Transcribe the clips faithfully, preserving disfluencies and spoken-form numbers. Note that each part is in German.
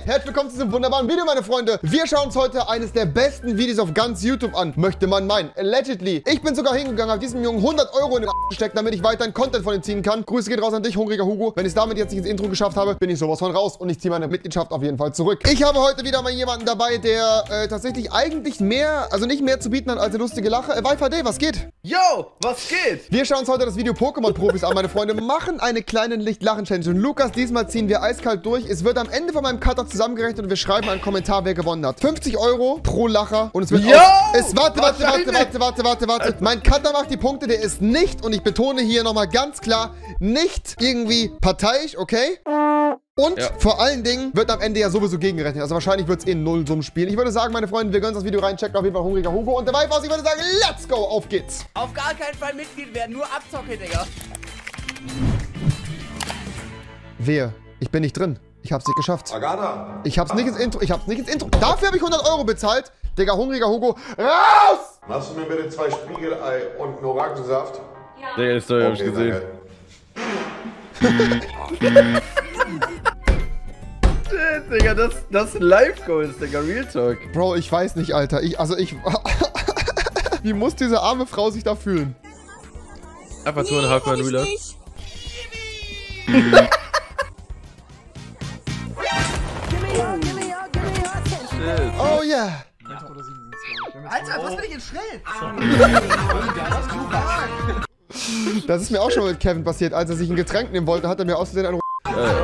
ApoRed. Herzlich willkommen zu diesem wunderbaren Video, meine Freunde. Wir schauen uns heute eines der besten Videos auf ganz YouTube an. Möchte man meinen. Allegedly. Ich bin sogar hingegangen, habe diesem Jungen hundert Euro in den A** gesteckt, damit ich weiterhin Content von ihm ziehen kann. Grüße geht raus an dich, hungriger Hugo. Wenn ich es damit jetzt nicht ins Intro geschafft habe, bin ich sowas von raus und ich ziehe meine Mitgliedschaft auf jeden Fall zurück. Ich habe heute wieder mal jemanden dabei, der äh, tatsächlich eigentlich mehr, also nicht mehr zu bieten hat als eine lustige Lache. Äh, Wi-Fi-Day, was geht? Yo, was geht? Wir schauen uns heute das Video Pokémon-Profis an, meine Freunde. Machen eine kleine Licht-Lachen-Challenge. Und Lukas, diesmal ziehen wir eiskalt durch. Es wird am Ende von meinem Cutter zusammengerechnet und wir schreiben einen Kommentar, wer gewonnen hat. fünfzig Euro pro Lacher und es wird... Yo, es, warte, warte, warte, warte, warte, warte, warte. Mein Cutter macht die Punkte, der ist nicht, und ich betone hier nochmal ganz klar, nicht irgendwie parteiisch, okay? Und ja, vor allen Dingen wird am Ende ja sowieso gegengerechnet. Also wahrscheinlich wird es eh ein Nullsumm spielen. Ich würde sagen, meine Freunde, wir gönnen das Video rein, checken auf jeden Fall hungriger Hugo. Und dabei war's, ich würde sagen, let's go, auf geht's. Auf gar keinen Fall Mitglied werden, nur Abzocke, Digga. Wehe, ich bin nicht drin. Ich hab's nicht geschafft. Agada. Ich hab's ah. nicht ins Intro, ich hab's nicht ins Intro. Dafür habe ich hundert Euro bezahlt. Digga, hungriger Hugo, raus! Machst du mir bitte zwei Spiegelei und einen Orangensaft? Ja. Digga, die Story hab ich gesehen. Shit, Digga, das, das sind Live-Goals, Digga, Real Talk. Bro, ich weiß nicht, Alter. Ich, also ich... Wie muss diese arme Frau sich da fühlen? Einfach so ein halber Nuller. Oh yeah. Alter, was bin ich jetzt schnell? Das ist mir auch schon mit Kevin passiert. Als er sich ein Getränk nehmen wollte, hat er mir aus Versehen einen Was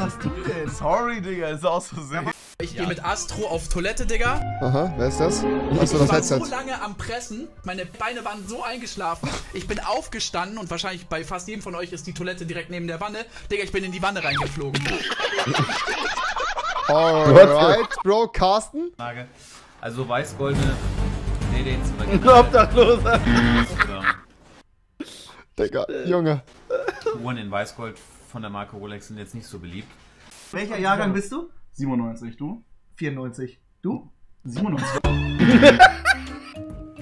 machst du denn? Sorry, Digga, ist aus Versehen. Ich gehe mit Astro auf Toilette, Digga. Aha, wer ist das? Achso, das Headset. Ich war so lange am Pressen, meine Beine waren so eingeschlafen. Ich bin aufgestanden und wahrscheinlich bei fast jedem von euch ist die Toilette direkt neben der Wanne. Digga, ich bin in die Wanne reingeflogen. Alright, Bro, Carsten? Frage. Also weiß-goldene... Nee, den ist vergessen. Obdachloser. Digga, Junge. Uhren in Weißgold von der Marke Rolex sind jetzt nicht so beliebt. Welcher Jahrgang bist du? siebenundneunzig, du? vierundneunzig. Du? siebenundneunzig.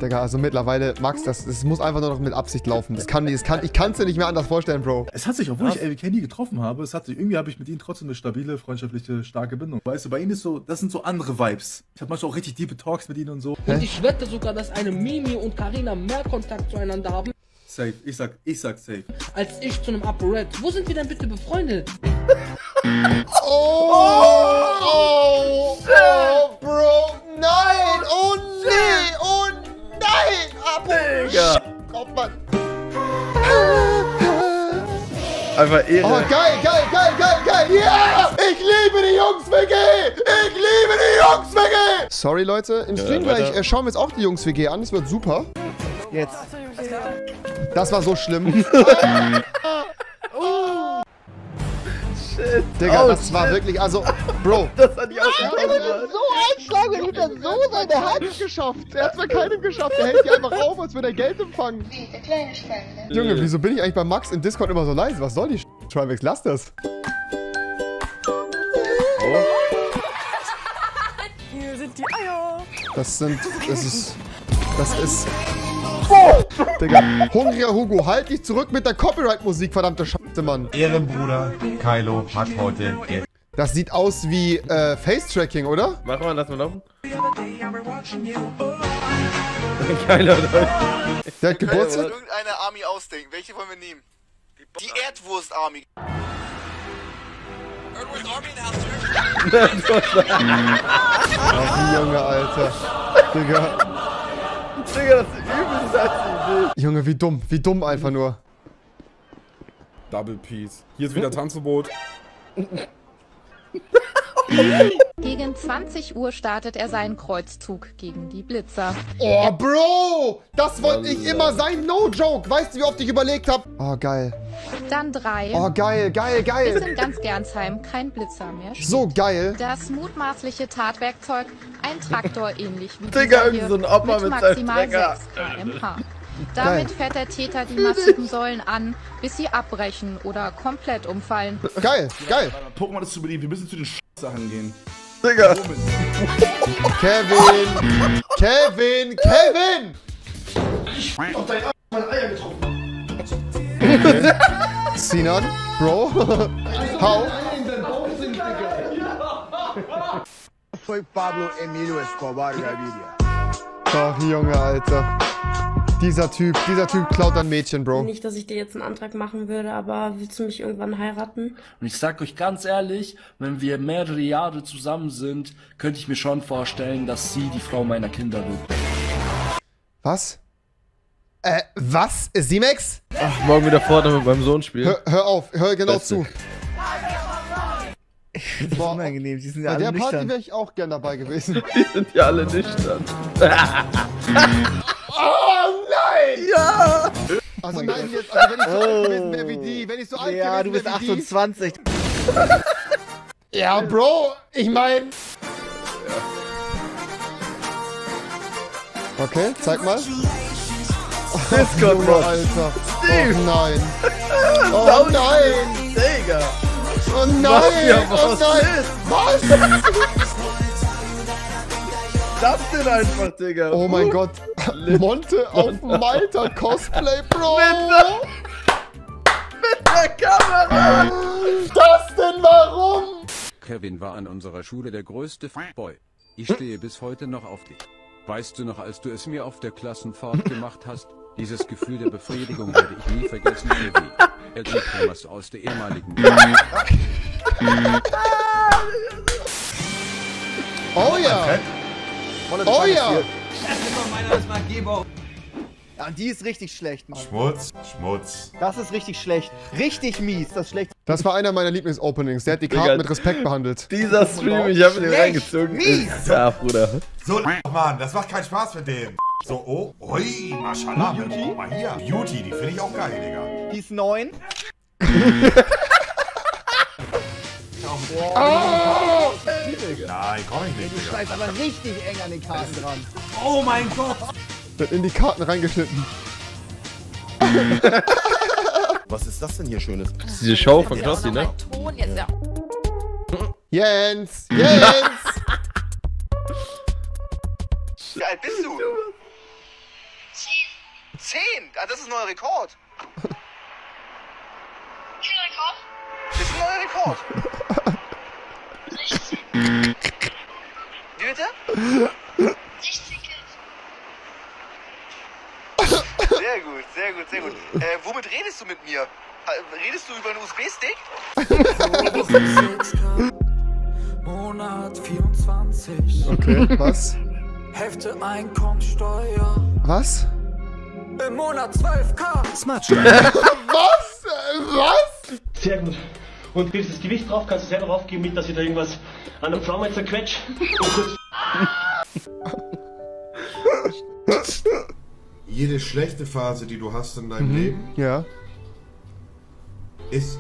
Digga, also mittlerweile, Max, das, das muss einfach nur noch mit Absicht laufen. Das kann, das kann, ich kann es dir nicht mehr anders vorstellen, Bro. Es hat sich, obwohl ich L W K nie getroffen habe, es hat sich, irgendwie habe ich mit ihnen trotzdem eine stabile, freundschaftliche, starke Bindung. Weißt du, bei ihnen ist so, das sind so andere Vibes. Ich habe manchmal auch richtig tiefe Talks mit ihnen und so. Hä? Und ich wette sogar, dass eine Mimi und Karina mehr Kontakt zueinander haben. Safe, ich sag, ich sag safe. Als ich zu einem ApoRed. Wo sind wir denn bitte befreundet? oh, oh, oh, oh, Bro, nein, oh nee, oh nein, Apo, Digga. Kommt man. Einfach Ehre. Oh, geil, geil, geil, geil, geil, yeah! Ich liebe die Jungs-W G! Ich liebe die Jungs-W G! Sorry, Leute, im Stream ja, gleich äh, schauen wir uns auch die Jungs-W G an, es wird super. Jetzt. Das war so schlimm. oh. Shit. Digga, oh, das shit. war wirklich, also, Bro. Das hat die Ausschlag. Wenn er so einschlagen und hinter so sein, der hat es geschafft. Er hat es bei keinem geschafft. Der hält die einfach auf, als würde er Geld empfangen. Wie der kleine Schweine. Junge, wieso bin ich eigentlich bei Max im Discord immer so leise? Was soll die Sch***? Trymacs, lass das. Oh. Hier sind die Eier. Das sind, das ist, das ist... Oh! Digga, hungriger Hugo, halt dich zurück mit der Copyright-Musik, verdammte Scheiße, Mann. Ehrenbruder Kylo hat heute... Das sieht aus wie äh, Face-Tracking, oder? Mach mal, lass mal laufen. Kylo, der hat Geburtstag? Irgendeine Army ausdenken. Welche wollen wir nehmen? Die Erdwurst-Army. Erdwurst-Army. Ach, Junge, Alter. Digga. Digga, das ist übelst das Idee. Junge, wie dumm, wie dumm einfach nur. Double Peace. Hier ist wieder Tanzverbot. Gegen zwanzig Uhr startet er seinen Kreuzzug gegen die Blitzer. Oh, Bro! Das wollte ich immer sein, no joke! Weißt du, wie oft ich überlegt habe? Oh, geil. Dann drei. Oh, geil, geil, geil. Bis in ganz Gernsheim kein Blitzer mehr steht. So geil. Das mutmaßliche Tatwerkzeug, ein Traktor ähnlich wie Digga, irgendwie so ein Opfer mit maximal sechs Kilometer pro Stunde. Damit fährt der Täter die massiven Säulen an, bis sie abbrechen oder komplett umfallen. Geil, geil. Pokémon ist zu beliebt, wir müssen zu den Sch***Sachen gehen. Digga. Kevin, Kevin, Kevin! Ich hab dein A** meine Eier getroffen. Sinan, Bro, hau. Soy Pablo Emilio Escobar Gaviria. Ach, Junge, Alter. Dieser Typ, dieser Typ klaut ein Mädchen, Bro. Nicht, dass ich dir jetzt einen Antrag machen würde, aber willst du mich irgendwann heiraten? Und ich sag euch ganz ehrlich, wenn wir mehrere Jahre zusammen sind, könnte ich mir schon vorstellen, dass sie die Frau meiner Kinder wird. Was? Äh, was? Simex? Ach, morgen wieder vorne mit meinem Sohn spielen. Hör, hör auf, hör genau Beste. zu. Das ist unangenehm, sie sind ja alle nüchtern. Bei der Party wäre ich auch gern dabei gewesen. Die sind ja alle nüchtern. Oh nein! Ja! Also nein, jetzt, also wenn ich so alt gewesen wäre wie die, wenn ich so alt gewesen wäre wie die. Ja, du bist achtundzwanzig. Ja, Bro, ich mein... Okay, zeig mal. Oh, Discord, Bro. Alter. Steve. Oh nein. Oh nein. Digga. Oh nein. Oh nein. Was? Das denn einfach, Digga. Oh mein Gott. Monte auf Malta Cosplay, Bro. Mit der Kamera. Das denn warum? Kevin war an unserer Schule der größte F***boy. Ich stehe bis heute noch auf dich. Weißt du noch, als du es mir auf der Klassenfahrt gemacht hast? Dieses Gefühl der Befriedigung werde ich nie vergessen. Er geht Thomas aus der ehemaligen... Oh ja! Oh ja! Ja, und die ist richtig schlecht, Mann. Schmutz, Schmutz. Das ist richtig schlecht. Richtig mies, das ist schlecht. Das war einer meiner Lieblings-Openings. Der hat die Karten mit Respekt behandelt. Dieser Stream, ich hab ihn reingezogen. Mies. Ja, Bruder. So, Mann, das macht keinen Spaß mit dem. So, oh, oi, Maschallah. Beauty? Mal hier. Beauty, die finde ich auch geil, Digga. Die ist neun. Oh! Nein, komm ich nicht, Digga. Du schreibst aber richtig eng an den Karten dran. Oh mein Gott. Wird in die Karten reingeschnitten. Was ist das denn hier Schönes? Das ist diese Show von Knossi, ne? Ja. Jens! Jens! Wie alt bist du? Zehn. Zehn? Ah, das ist ein neuer Rekord. Das ist ein neuer Rekord. sechzehn. Wie bitte? sechzehn. Sehr gut, sehr gut, sehr gut. Äh, womit redest du mit mir? Redest du über einen U S B-Stick? Monat vierundzwanzig. Okay, was? Hälfte Einkommensteuer. Was? Im Monat zwölf K. Smart. Was? Was? Sehr gut. Und gibst das Gewicht drauf, kannst du selber draufgeben mit, dass ich da irgendwas an der Pflaume zerquetsche. Jede schlechte Phase, die du hast in deinem mhm. Leben, ja. ist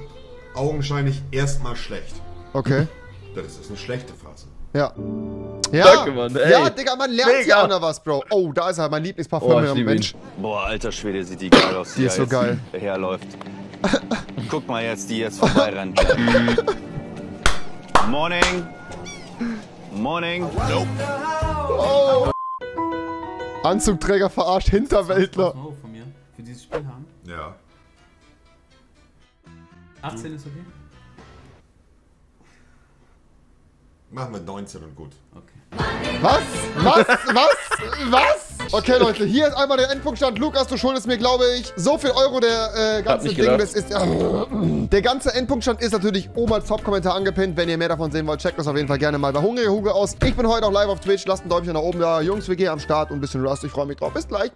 augenscheinlich erstmal schlecht. Okay. Das ist eine schlechte Phase. Ja. Ja, Danke, Mann, ey. ja Digga, man lernt Digga. ja auch noch was, Bro. Oh, da ist er, mein Lieblingsparfüm am Mensch. Ihn. Boah, alter Schwede, sieht die geil aus. Die ist so geil. Herläuft. Guck mal jetzt, die jetzt vorbei rennt. Morning. Morning. Nope. Oh. Anzugträger verarscht Hinterwäldler. achtzehn Euro von mir für dieses Spiel haben? Ja. achtzehn ist okay? Machen wir neunzehn und gut. Okay. Was? Was? Was? Was? Okay, Leute, hier ist einmal der Endpunktstand. Lukas, du schuldest mir, glaube ich, so viel Euro der äh, ganze Ding. Das ist, äh, der ganze Endpunktstand ist natürlich oben als Top-Kommentar angepinnt. Wenn ihr mehr davon sehen wollt, checkt das auf jeden Fall gerne mal bei HungrigerHugo aus. Ich bin heute auch live auf Twitch. Lasst ein Däumchen nach oben da. Jungs, W G am Start und ein bisschen Rust. Ich freue mich drauf. Bis gleich.